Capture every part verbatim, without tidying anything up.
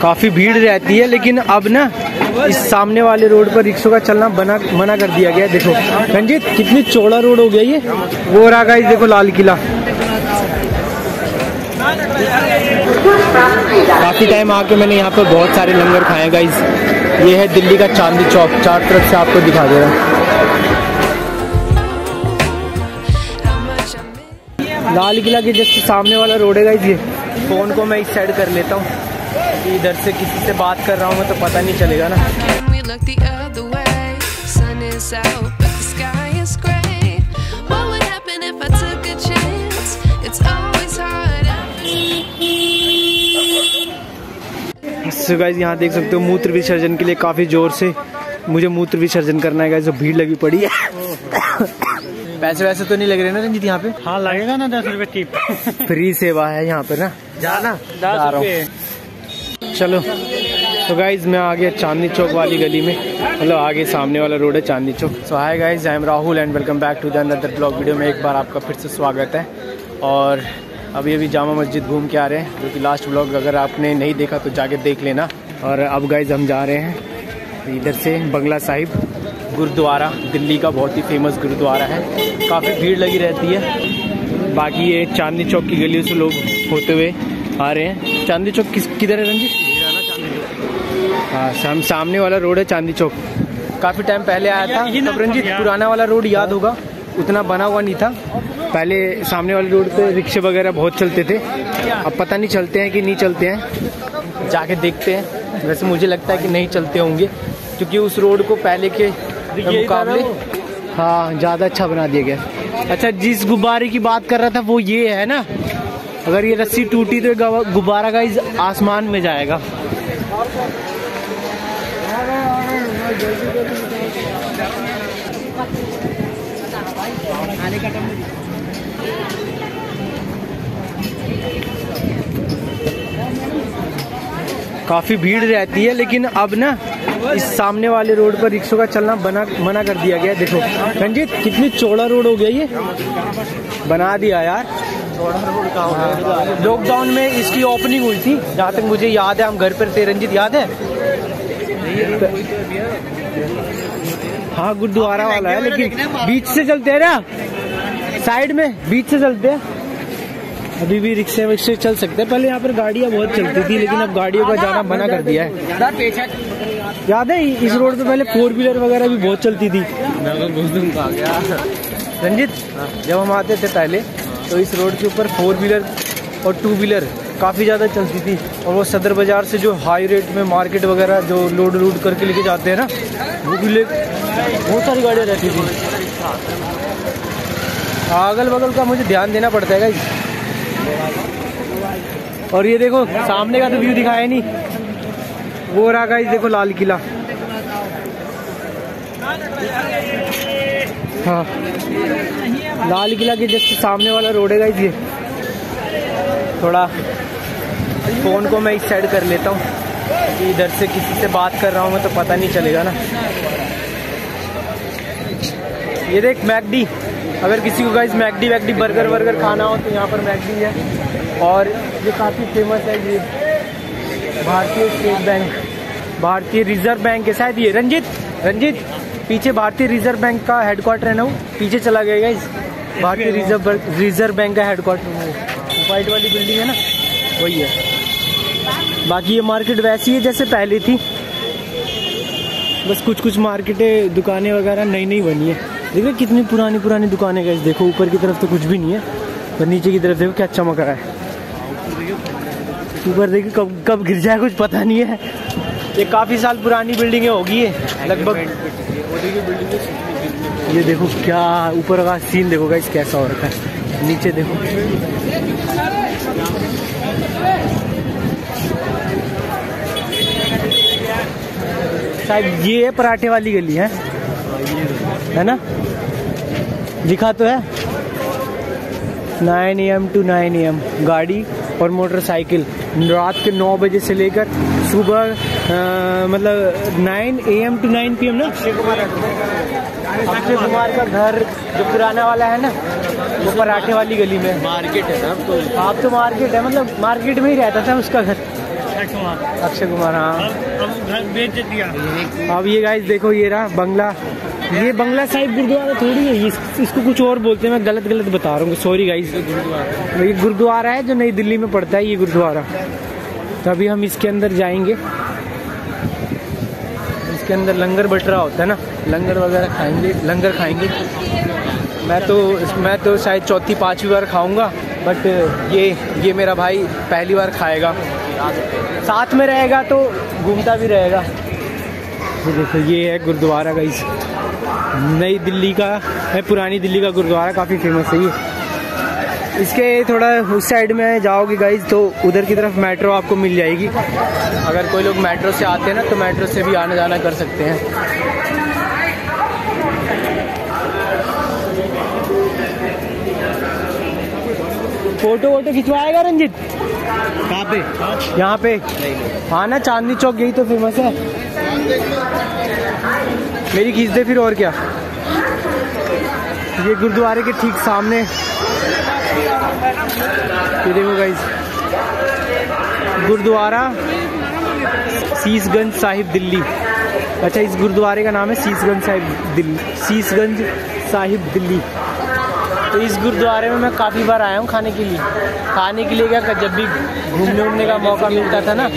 काफ़ी भीड़ रहती है, लेकिन अब ना इस सामने वाले रोड पर रिक्शों का चलना बना मना कर दिया गया है। देखो रंजीत कितनी चौड़ा रोड हो गया ये। वो रहा गाइस देखो लाल किला। काफ़ी टाइम आके मैंने यहाँ पर बहुत सारे लंगर खाए गाइस। ये है दिल्ली का चांदनी चौक, चार तरफ से आपको दिखा दे रहा है। लाल किला के जस्ट सामने वाला रोड है गाइस ये। फ़ोन को मैं इस साइड कर लेता हूँ, इधर से किसी से बात कर रहा हूँ मैं तो पता नहीं चलेगा ना। So guys यहाँ देख सकते हो मूत्र विसर्जन के लिए काफी जोर से मुझे मूत्र विसर्जन करना है guys, भीड़ लगी पड़ी है। पैसे वैसे तो नहीं लग रहे ना रंजीत यहाँ पे? हाँ लगेगा ना, दस रुपए टिप। फ्री सेवा है यहाँ पे ना, जाना जा रहा हूँ। चलो तो गाइज मैं आ गया चांदनी चौक वाली गली में, मतलब आगे सामने वाला रोड है Chandni Chowk. So hi guys, I am Rahul and welcome back to the another blog. Video में एक बार आपका फिर से स्वागत है। और अभी अभी जामा मस्जिद घूम के आ रहे हैं, जो कि लास्ट ब्लॉग अगर आपने नहीं देखा तो जाके देख लेना। और अब गाइज हम जा रहे हैं इधर से बंगला साहिब गुरुद्वारा, दिल्ली का बहुत ही फेमस गुरुद्वारा है। काफ़ी भीड़ लगी रहती है। बाकी ये चांदनी चौक की गलियों से लोग होते हुए आ रहे हैं। चांदनी चौक किस किधर है रंजीत? हाँ साम, सामने वाला रोड है चांदनी चौक। काफ़ी टाइम पहले आया था ये, ये तब रंजीत पुराना वाला रोड याद होगा, उतना बना हुआ नहीं था। पहले सामने वाले रोड पे रिक्शे वगैरह बहुत चलते थे, अब पता नहीं चलते हैं कि नहीं चलते हैं, जाके देखते हैं। वैसे मुझे लगता है कि नहीं चलते होंगे, क्योंकि उस रोड को पहले के मुकाबले हाँ ज़्यादा अच्छा बना दिया गया। अच्छा जिस गुब्बारे की बात कर रहा था वो ये है ना, अगर ये रस्सी टूटी तो गुब्बारा का इस आसमान में जाएगा। काफ़ी भीड़ रहती है, लेकिन अब ना इस सामने वाले रोड पर रिक्शों का चलना बना मना कर दिया गया है। देखो रंजीत कितनी चौड़ा रोड हो गया ये, बना दिया यार। लॉकडाउन में इसकी ओपनिंग हुई थी, जहाँ तक मुझे याद है। हम घर पर थे रंजीत, याद है? हाँ गुरुद्वारा वाला है, लेकिन बीच से चलते हैं ना, साइड में बीच से चलते हैं। अभी भी रिक्शे विक्शे चल सकते हैं, पहले यहाँ पर गाड़ियाँ बहुत चलती थी, लेकिन अब गाड़ियों का जाना मना कर दिया है। याद है इस रोड पे पहले फोर व्हीलर वगैरह भी बहुत चलती थी रंजीत। जब हम आते थे पहले तो इस रोड के ऊपर फोर व्हीलर और टू व्हीलर काफ़ी ज़्यादा चलती थी। और वो सदर बाज़ार से जो हाई रेट में मार्केट वगैरह जो लोड लोड करके लेके जाते हैं ना, वो भी ले बहुत सारी गाड़ियाँ रहती थी। अगल बगल का मुझे ध्यान देना पड़ता है गाइस। और ये देखो सामने का तो व्यू दिखाया नहीं, वो रहा गाइस देखो लाल किला। हाँ लाल किला के जस्ट सामने वाला रोड है गाइस ये। थोड़ा फ़ोन को मैं इस साइड कर लेता हूँ, इधर से किसी से बात कर रहा हूँ मैं तो पता नहीं चलेगा ना। ये देख मैकडी, अगर किसी को गाइस मैकडी वैकडी बर्गर वर्गर खाना हो तो यहाँ पर मैकडी है। और ये काफ़ी फेमस है ये भारतीय स्टेट बैंक, भारतीय रिजर्व बैंक है शायद ये। रंजीत रंजीत पीछे भारतीय रिजर्व बैंक का हेडक्वार्टर है ना, वो पीछे चला गया गाइस। भारतीय रिजर्व रिजर्व बैंक का हेडक्वार्टर है, वाइट वाली बिल्डिंग है ना, वही है। बाकी ये मार्केट वैसी है जैसे पहले थी, बस कुछ कुछ मार्केटें दुकानें वगैरह नई नई बनी है। देखो कितनी पुरानी पुरानी दुकानें गाइस। देखो ऊपर की तरफ तो कुछ भी नहीं है, पर नीचे की तरफ देखो क्या चमक रहा है। ऊपर देखो कब कब गिर जाए कुछ पता नहीं है। ये काफ़ी साल पुरानी बिल्डिंगें होगी ये लगभग। ये देखो क्या ऊपर का सीन देखो गाइस कैसा हो रखा है, नीचे देखो। शायद ये पराठे वाली गली है है ना, लिखा तो है nine A M to nine A M. गाड़ी और मोटरसाइकिल रात के नौ बजे से लेकर सुबह मतलब nine A M to nine P M ना। अक्षय कुमार का घर जो पुराना वाला है ना, वो पराठे वाली गली में मार्केट है साहब। तो आप तो मार्केट है, मतलब मार्केट में ही रहता था उसका घर। अक्षय कुमार, हाँ घर बेच दिया। अब ये गाइस देखो, ये रहा बंगला, ये बंगला साहिब गुरुद्वारा थोड़ी है, इस, इसको कुछ और बोलते हैं, मैं गलत गलत बता रहा हूँ, सॉरी गाइस। ये गुरुद्वारा है जो नई दिल्ली में पड़ता है, ये गुरुद्वारा। तो अभी हम इसके अंदर जाएंगे, इसके अंदर लंगर बट रहा होता है ना, लंगर वगैरह खाएंगे, लंगर खाएंगे। मैं तो मैं तो शायद चौथी पाँचवीं बार खाऊंगा, बट ये ये मेरा भाई पहली बार खाएगा, साथ में रहेगा तो घूमता भी रहेगा। तो देखो ये है गुरुद्वारा गाइस, नई दिल्ली का है, पुरानी दिल्ली का गुरुद्वारा, काफ़ी फेमस है ये। इसके थोड़ा उस साइड में जाओगे गाइस तो उधर की तरफ मेट्रो आपको मिल जाएगी। अगर कोई लोग मेट्रो से आते हैं ना तो मेट्रो से भी आना जाना कर सकते हैं। फोटो वोटो खिंचवाएगा रंजित? कहाँ पे? यहाँ पे हाँ ना, चांदनी चौक, यही तो फेमस है। मेरी खींच दे फिर और क्या। ये गुरुद्वारे के ठीक सामने, ये देखो गाइस, गुरुद्वारा शीशगंज साहिब दिल्ली। अच्छा, इस गुरुद्वारे का नाम है शीशगंज साहिब दिल्ली, शीशगंज साहिब दिल्ली। तो इस गुरुद्वारे में मैं काफ़ी बार आया हूँ खाने के लिए, खाने के लिए क्या, जब भी घूमने उमने का मौका मिलता था ना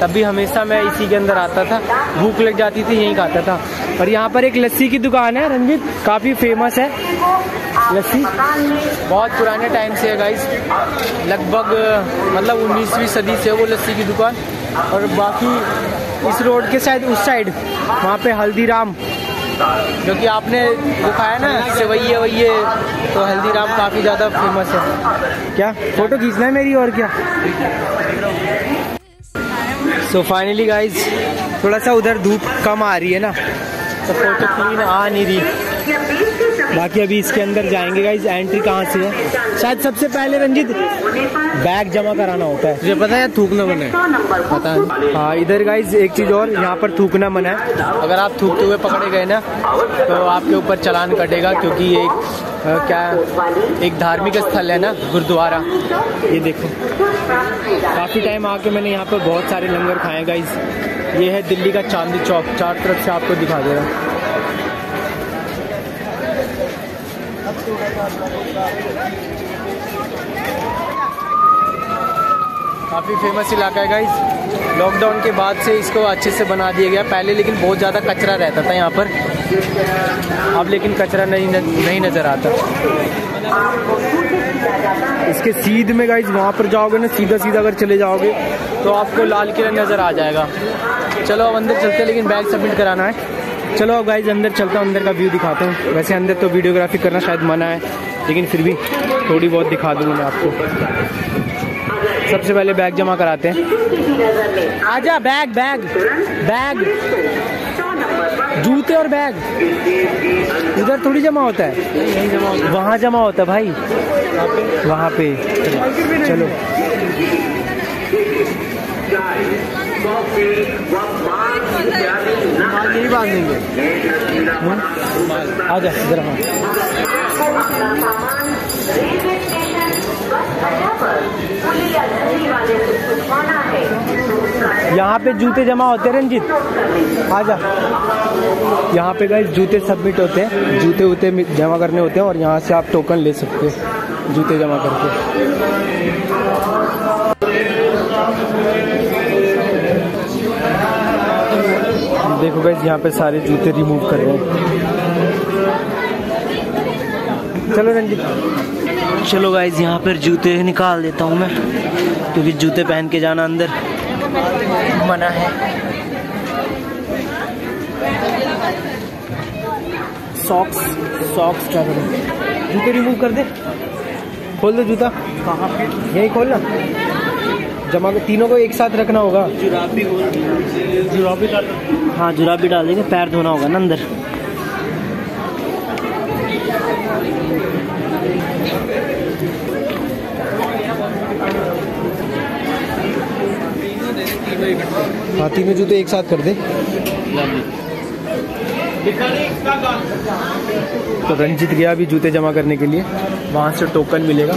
तब भी हमेशा मैं इसी के अंदर आता था, भूख लग जाती थी यहीं खाता था। और यहाँ पर एक लस्सी की दुकान है रंजीत, काफ़ी फेमस है लस्सी, बहुत पुराने टाइम से है गाइस, लगभग मतलब उन्नीसवीं सदी से है वो लस्सी की दुकान। और बाकी इस रोड के शायद उस साइड वहाँ पर हल्दीराम, जो कि आपने वो खाया ना सेवैये वैये, तो हल्दीराम काफ़ी ज़्यादा फेमस है। क्या फ़ोटो खींचना है मेरी और क्या। सो फाइनली गाइज, थोड़ा सा उधर धूप कम आ रही है ना तो फोटो क्लीन आ नहीं रही। बाकी अभी इसके अंदर जाएंगे गाइज। एंट्री कहाँ से है? शायद सबसे पहले रंजीत बैग जमा कराना होता है, तुझे पता है, थूकना मना है, पता है। हाँ, इधर गाइज एक चीज़ और, यहाँ पर थूकना मना है, अगर आप थूकते हुए पकड़े गए ना तो आपके ऊपर चालान कटेगा, क्योंकि ये एक आ, क्या एक धार्मिक स्थल है ना गुरुद्वारा। ये देखो, काफ़ी टाइम आके मैंने यहाँ पर बहुत सारे लंगर खाए गाइज। ये है दिल्ली का चांदनी चौक, चार तरफ से आपको दिखा दे रहा। काफ़ी फेमस इलाका है गाइस, लॉकडाउन के बाद से इसको अच्छे से बना दिया गया, पहले लेकिन बहुत ज़्यादा कचरा रहता था यहाँ पर, अब लेकिन कचरा नहीं नहीं नज़र आता। इसके सीध में गाइस वहाँ पर जाओगे ना, सीधा सीधा अगर चले जाओगे तो आपको लाल किला नज़र आ जाएगा। चलो अब अंदर चलते हैं, लेकिन बैग सबमिट कराना है। चलो अब गाइस अंदर चलता हूँ, अंदर का व्यू दिखाता हूँ। वैसे अंदर तो वीडियोग्राफी करना शायद मना है, लेकिन फिर भी थोड़ी बहुत दिखा दूँगा मैं आपको। सबसे पहले बैग जमा कराते हैं। आजा बैग बैग बैग, जूते और बैग इधर थोड़ी जमा होता है, वहाँ जमा होता है भाई, वहाँ पे। चलो यही बात देंगे, आजा इधर। यहाँ पे जूते जमा होते हैं रंजीत, आजा। यहाँ पे गाइस जूते सबमिट होते हैं, जूते उते जमा करने होते हैं और यहाँ से आप टोकन ले सकते हैं जूते जमा करके। देखो गाइस यहाँ पे सारे जूते रिमूव कर रहे हैं। चलो रंजीत, चलो गाइज यहाँ पर जूते निकाल देता हूँ मैं, क्योंकि जूते पहन के जाना अंदर मना है। सॉक्स सॉक्स क्या करूँ, जूते रिमूव कर दे, खोल दो जूता। कहाँ पे? यही खोलना, जमा के तीनों को एक साथ रखना होगा। जुराबी जुराबी डाल, हाँ जुराबी डाल देंगे, पैर धोना होगा ना अंदर। हाँ तीनों जूते एक साथ कर दे। तो रंजीत गया अभी जूते जमा करने के लिए। वहाँ से टोकन मिलेगा।